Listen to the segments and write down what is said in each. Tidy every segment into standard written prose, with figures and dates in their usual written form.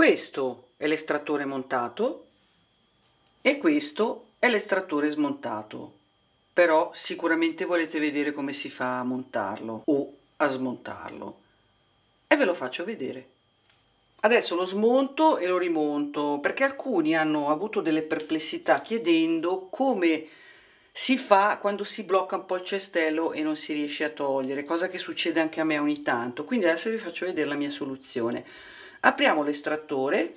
Questo è l'estrattore montato e questo è l'estrattore smontato, però sicuramente volete vedere come si fa a montarlo o a smontarlo e ve lo faccio vedere. Adesso lo smonto e lo rimonto perché alcuni hanno avuto delle perplessità chiedendo come si fa quando si blocca un po' il cestello e non si riesce a togliere, cosa che succede anche a me ogni tanto, quindi adesso vi faccio vedere la mia soluzione. Apriamo l'estrattore,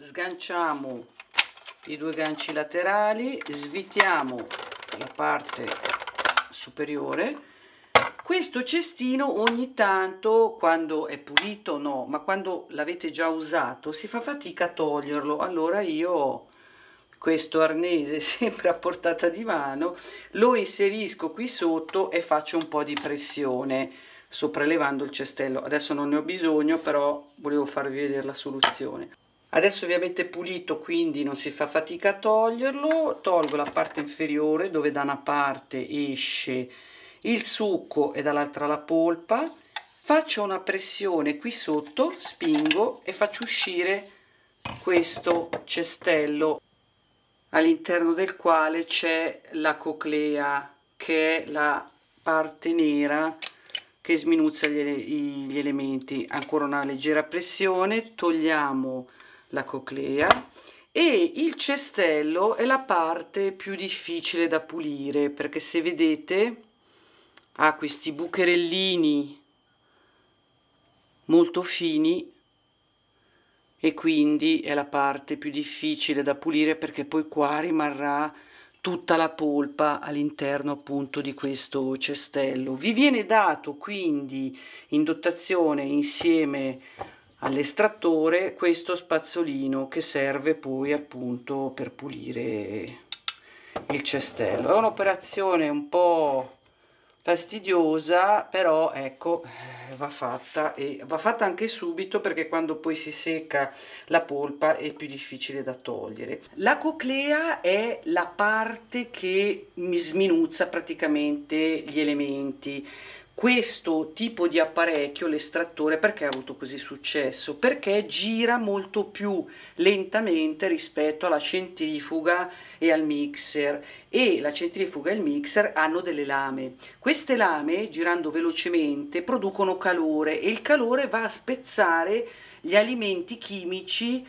sganciamo i due ganci laterali, svitiamo la parte superiore. Questo cestino ogni tanto, quando è pulito no, ma quando l'avete già usato si fa fatica a toglierlo, allora io questo arnese sempre a portata di mano lo inserisco qui sotto e faccio un po' di pressione sopraelevando il cestello. Adesso non ne ho bisogno, però volevo farvi vedere la soluzione. Adesso ovviamente è pulito, quindi non si fa fatica a toglierlo. Tolgo la parte inferiore dove da una parte esce il succo e dall'altra la polpa, faccio una pressione qui sotto, spingo e faccio uscire questo cestello all'interno del quale c'è la coclea, che è la parte nera che sminuzza gli elementi. Ancora una leggera pressione, togliamo la coclea e il cestello è la parte più difficile da pulire perché, se vedete, ha questi bucherellini molto fini e quindi è la parte più difficile da pulire perché poi qua rimarrà tutta la polpa all'interno appunto di questo cestello. Vi viene dato quindi in dotazione insieme all'estrattore questo spazzolino che serve poi appunto per pulire il cestello. È un'operazione un po' fastidiosa, però ecco, va fatta, e va fatta anche subito perché quando poi si secca la polpa è più difficile da togliere. La coclea è la parte che mi sminuzza praticamente gli elementi. Questo tipo di apparecchio, l'estrattore, perché ha avuto così successo? Perché gira molto più lentamente rispetto alla centrifuga e al mixer, e la centrifuga e il mixer hanno delle lame. Queste lame, girando velocemente, producono calore e il calore va a spezzare gli alimenti chimici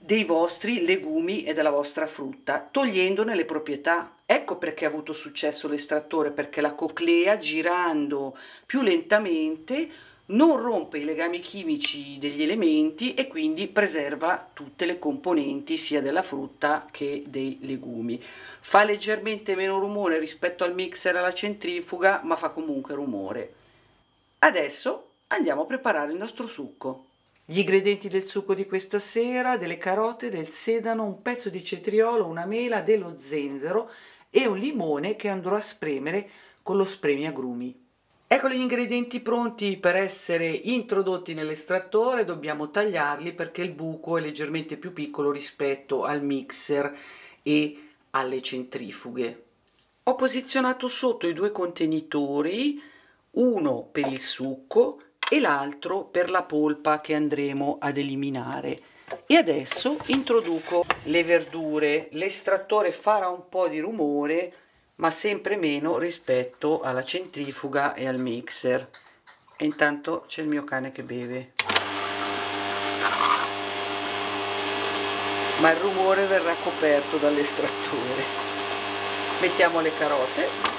dei vostri legumi e della vostra frutta, togliendone le proprietà. Ecco perché ha avuto successo l'estrattore, perché la coclea, girando più lentamente, non rompe i legami chimici degli elementi e quindi preserva tutte le componenti sia della frutta che dei legumi. Fa leggermente meno rumore rispetto al mixer e alla centrifuga, ma fa comunque rumore. Adesso andiamo a preparare il nostro succo. Gli ingredienti del succo di questa sera: delle carote, del sedano, un pezzo di cetriolo, una mela, dello zenzero e un limone che andrò a spremere con lo spremiagrumi. Eccoli gli ingredienti pronti per essere introdotti nell'estrattore. Dobbiamo tagliarli perché il buco è leggermente più piccolo rispetto al mixer e alle centrifughe. Ho posizionato sotto i due contenitori, uno per il succo e l'altro per la polpa che andremo ad eliminare. E adesso introduco le verdure. L'estrattore farà un po' di rumore, ma sempre meno rispetto alla centrifuga e al mixer. E intanto c'è il mio cane che beve. Ma il rumore verrà coperto dall'estrattore. Mettiamo le carote.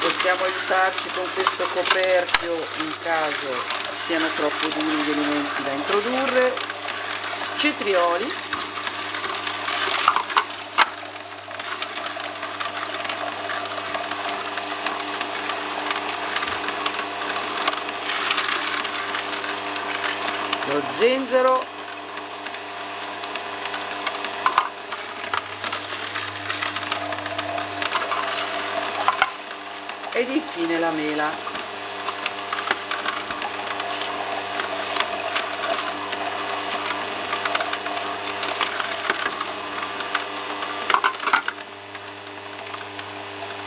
Possiamo aiutarci con questo coperchio in caso siano troppo duri gli elementi da introdurre. Cetrioli, lo zenzero ed infine la mela.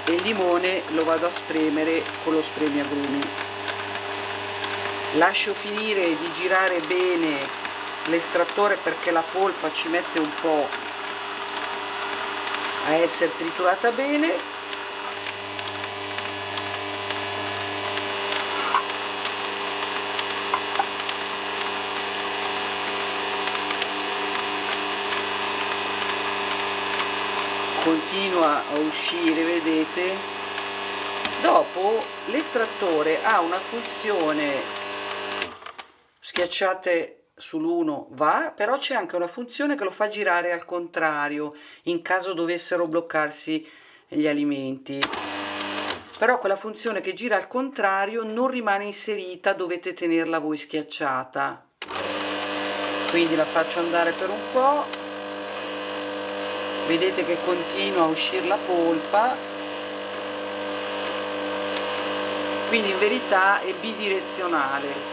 E il limone lo vado a spremere con lo spremiagrumi. Lascio finire di girare bene l'estrattore perché la polpa ci mette un po' a essere triturata bene, continua a uscire, vedete. Dopo l'estrattore ha una funzione, schiacciate sull'1 va, però c'è anche una funzione che lo fa girare al contrario in caso dovessero bloccarsi gli alimenti. Però quella funzione che gira al contrario non rimane inserita, dovete tenerla voi schiacciata. Quindi la faccio andare per un po', vedete che continua a uscire la polpa, quindi in verità è bidirezionale.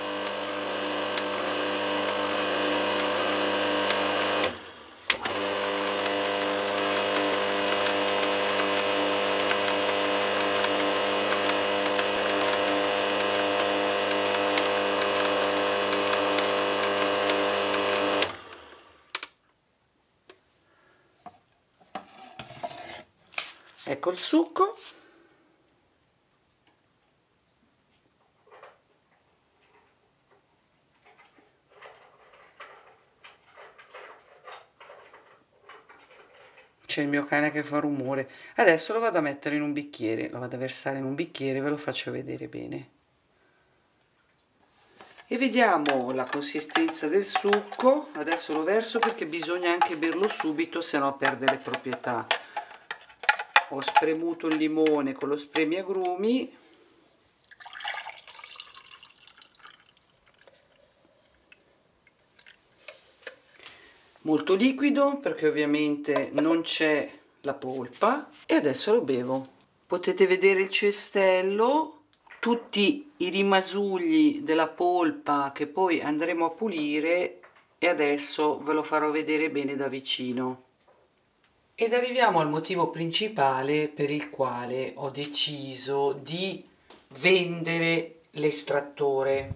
Ecco il succo, c'è il mio cane che fa rumore. Adesso lo vado a mettere in un bicchiere, lo vado a versare in un bicchiere, ve lo faccio vedere bene. E vediamo la consistenza del succo. Adesso lo verso perché bisogna anche berlo subito, se no perde le proprietà. Ho spremuto il limone con lo spremiagrumi, molto liquido perché ovviamente non c'è la polpa, e adesso lo bevo. Potete vedere il cestello, tutti i rimasugli della polpa che poi andremo a pulire, e adesso ve lo farò vedere bene da vicino. Ed arriviamo al motivo principale per il quale ho deciso di vendere l'estrattore.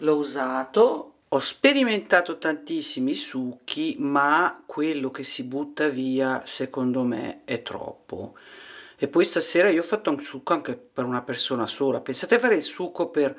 L'ho usato, ho sperimentato tantissimi succhi, ma quello che si butta via secondo me è troppo. E poi stasera io ho fatto un succo anche per una persona sola. Pensate a fare il succo per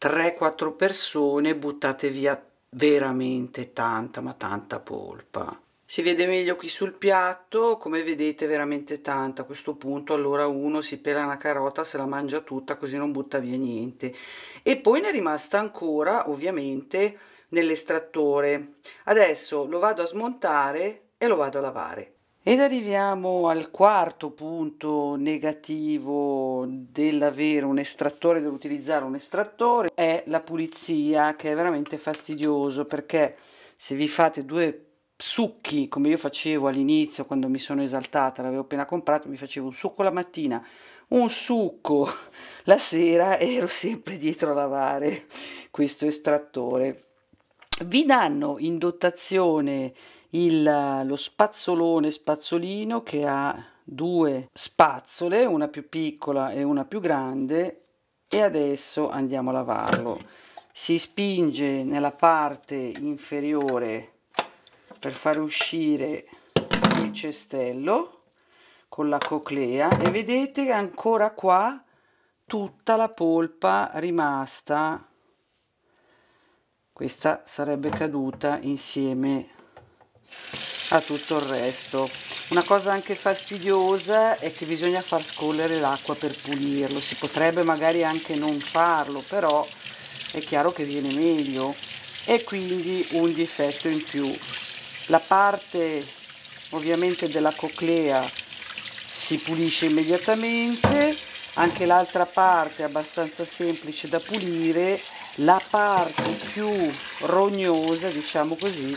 3-4 persone, buttate via veramente tanta, ma tanta polpa. Si vede meglio qui sul piatto, come vedete veramente tanta. A questo punto allora uno si pela una carota, se la mangia tutta, così non butta via niente. E poi ne è rimasta ancora ovviamente nell'estrattore. Adesso lo vado a smontare e lo vado a lavare. Ed arriviamo al quarto punto negativo dell'avere un estrattore, dell'utilizzare un estrattore, è la pulizia, che è veramente fastidioso, perché se vi fate due succhi, come io facevo all'inizio quando mi sono esaltata, l'avevo appena comprato, mi facevo un succo la mattina, un succo la sera, e ero sempre dietro a lavare questo estrattore. Vi danno in dotazione lo spazzolone, spazzolino, che ha due spazzole, una più piccola e una più grande, e adesso andiamo a lavarlo. Si spinge nella parte inferiore per fare uscire il cestello con la coclea, e vedete ancora qua tutta la polpa rimasta, questa sarebbe caduta insieme a tutto il resto. Una cosa anche fastidiosa è che bisogna far scorrere l'acqua per pulirlo. Si potrebbe magari anche non farlo, però è chiaro che viene meglio, e quindi un difetto in più. La parte ovviamente della coclea si pulisce immediatamente, anche l'altra parte è abbastanza semplice da pulire, la parte più rognosa, diciamo così,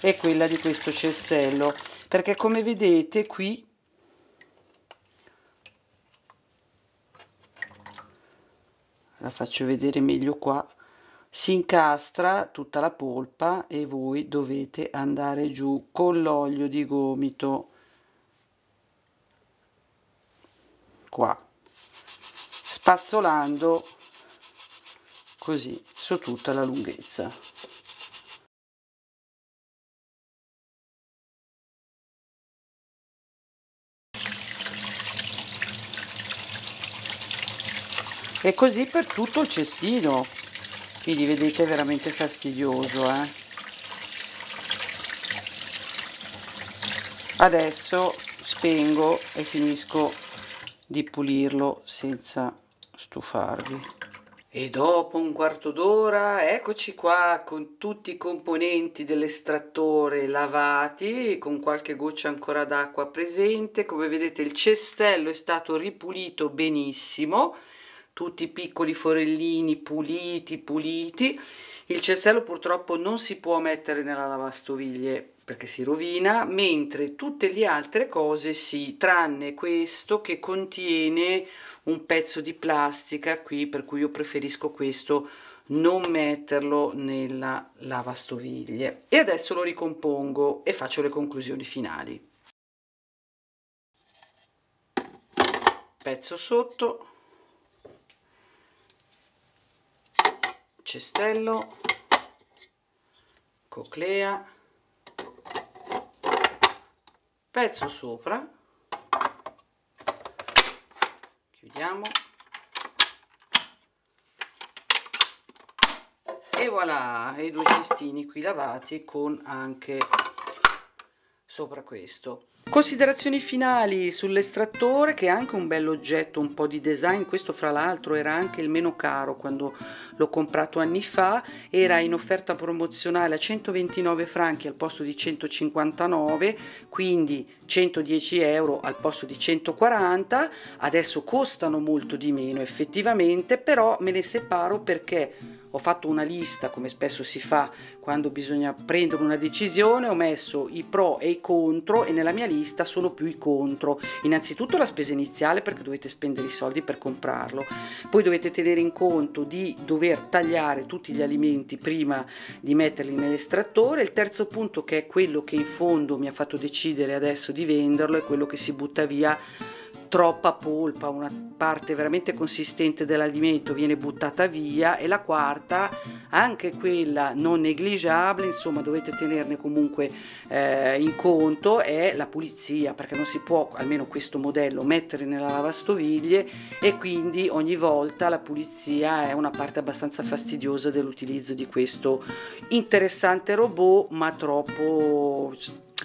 è quella di questo cestello, perché come vedete qui la faccio vedere meglio qua, si incastra tutta la polpa e voi dovete andare giù con l'olio di gomito qua, spazzolando così su tutta la lunghezza. E così per tutto il cestino, quindi vedete è veramente fastidioso, eh? Adesso spengo e finisco di pulirlo senza stufarvi. E dopo un quarto d'ora eccoci qua con tutti i componenti dell'estrattore lavati, con qualche goccia ancora d'acqua presente. Come vedete il cestello è stato ripulito benissimo, tutti i piccoli forellini puliti. Il cestello purtroppo non si può mettere nella lavastoviglie perché si rovina, mentre tutte le altre cose sì, tranne questo che contiene un pezzo di plastica qui, per cui io preferisco questo non metterlo nella lavastoviglie. E adesso lo ricompongo e faccio le conclusioni finali. Pezzo sotto, cestello, coclea, pezzo sopra, chiudiamo e voilà, i due cestini qui lavati con anche sopra questo. Considerazioni finali sull'estrattore, che è anche un bello oggetto, un po' di design. Questo fra l'altro era anche il meno caro quando l'ho comprato anni fa, era in offerta promozionale a 129 franchi al posto di 159, quindi 110 euro al posto di 140. Adesso costano molto di meno effettivamente, però me ne separo perché ho fatto una lista, come spesso si fa quando bisogna prendere una decisione. Ho messo i pro e i contro e nella mia lista sono più i contro. Innanzitutto la spesa iniziale, perché dovete spendere i soldi per comprarlo, poi dovete tenere in conto di dover tagliare tutti gli alimenti prima di metterli nell'estrattore. Il terzo punto, che è quello che in fondo mi ha fatto decidere adesso di venderlo, è quello che si butta via troppa polpa, una parte veramente consistente dell'alimento viene buttata via. E la quarta, anche quella non negligiabile, insomma dovete tenerne comunque in conto, è la pulizia, perché non si può, almeno questo modello, mettere nella lavastoviglie e quindi ogni volta la pulizia è una parte abbastanza fastidiosa dell'utilizzo di questo interessante robot, ma troppo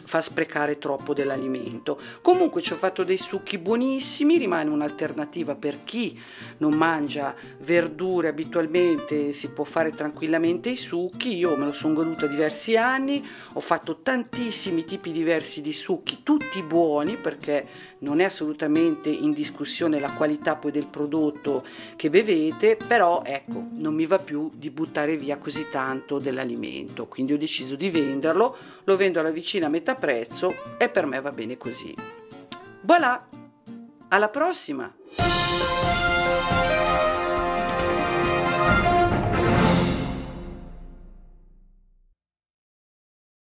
fa sprecare troppo dell'alimento. Comunque ci ho fatto dei succhi buonissimi, rimane un'alternativa per chi non mangia verdure abitualmente, si può fare tranquillamente i succhi. Io me lo sono goduta diversi anni, ho fatto tantissimi tipi diversi di succhi, tutti buoni, perché non è assolutamente in discussione la qualità poi del prodotto che bevete, però ecco, non mi va più di buttare via così tanto dell'alimento, quindi ho deciso di venderlo. Lo vendo alla vicina a metà prezzo e per me va bene così. Voilà, alla prossima!